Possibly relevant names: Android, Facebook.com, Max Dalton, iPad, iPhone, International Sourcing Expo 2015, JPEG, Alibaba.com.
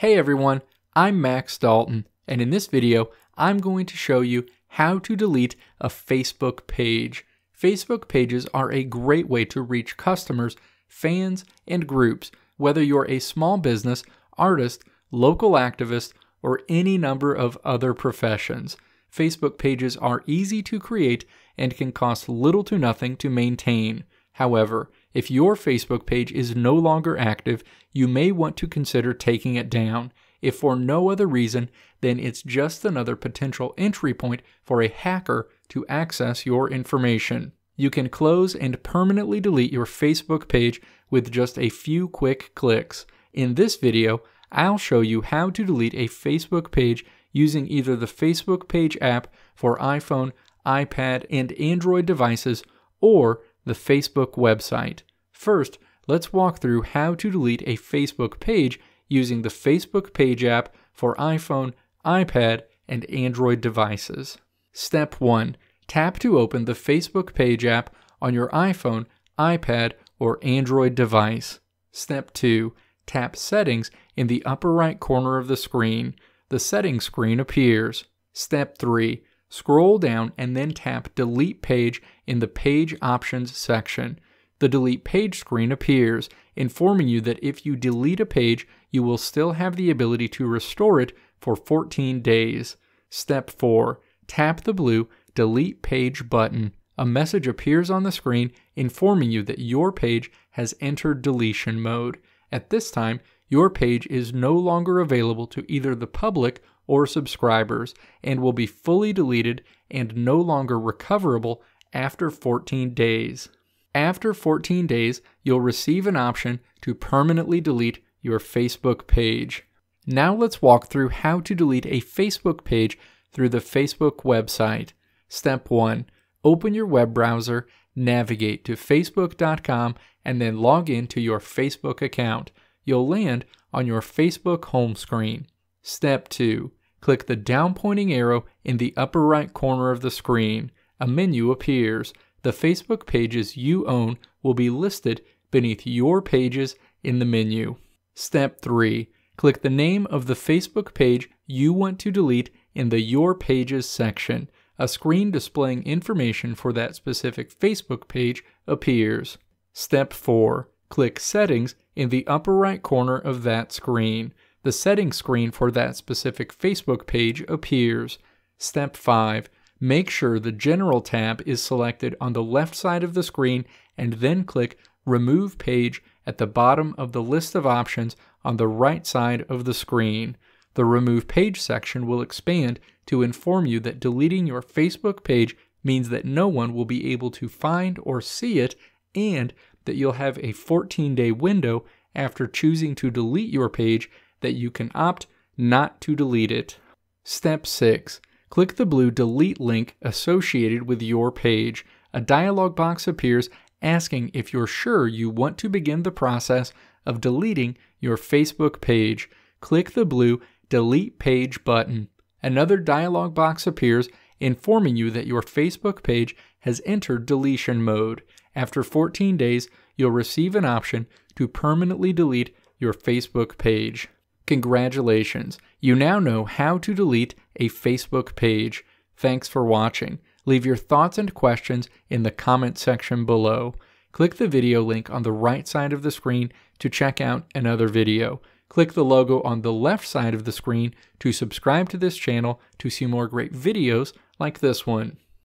Hey everyone, I'm Max Dalton, and in this video, I'm going to show you how to delete a Facebook page. Facebook pages are a great way to reach customers, fans, and groups, whether you're a small business, artist, local activist, or any number of other professions. Facebook pages are easy to create and can cost little to nothing to maintain. However, if your Facebook page is no longer active, you may want to consider taking it down, if for no other reason than it's just another potential entry point for a hacker to access your information. You can close and permanently delete your Facebook page with just a few quick clicks. In this video, I'll show you how to delete a Facebook page using either the Facebook Page app for iPhone, iPad, and Android devices, or the Facebook website. First, let's walk through how to delete a Facebook page using the Facebook Page app for iPhone, iPad, and Android devices. Step 1. Tap to open the Facebook Page app on your iPhone, iPad, or Android device. Step 2. Tap Settings in the upper right corner of the screen. The Settings screen appears. Step 3. Scroll down and then tap Delete Page in the Page Options section. The Delete Page screen appears, informing you that if you delete a page, you will still have the ability to restore it for 14 days. Step 4. Tap the blue Delete Page button. A message appears on the screen informing you that your page has entered deletion mode. At this time, your page is no longer available to either the public or subscribers, and will be fully deleted and no longer recoverable after 14 days. After 14 days, you'll receive an option to permanently delete your Facebook page. Now let's walk through how to delete a Facebook page through the Facebook website. Step 1. Open your web browser, navigate to Facebook.com, and then log in to your Facebook account. You'll land on your Facebook home screen. Step 2. Click the down pointing arrow in the upper right corner of the screen. A menu appears. The Facebook pages you own will be listed beneath your pages in the menu. Step 3. Click the name of the Facebook page you want to delete in the Your Pages section. A screen displaying information for that specific Facebook page appears. Step 4. Click Settings in the upper right corner of that screen. The settings screen for that specific Facebook page appears. Step 5. Make sure the General tab is selected on the left side of the screen and then click Remove Page at the bottom of the list of options on the right side of the screen. The Remove Page section will expand to inform you that deleting your Facebook page means that no one will be able to find or see it, and that you'll have a 14-day window after choosing to delete your page that you can opt not to delete it. Step 6. Click the blue Delete link associated with your page. A dialog box appears asking if you're sure you want to begin the process of deleting your Facebook page. Click the blue Delete Page button. Another dialog box appears informing you that your Facebook page has entered deletion mode. After 14 days, you'll receive an option to permanently delete your Facebook page. Congratulations, you now know how to delete a Facebook page. Thanks for watching. Leave your thoughts and questions in the comment section below. Click the video link on the right side of the screen to check out another video. Click the logo on the left side of the screen to subscribe to this channel to see more great videos like this one.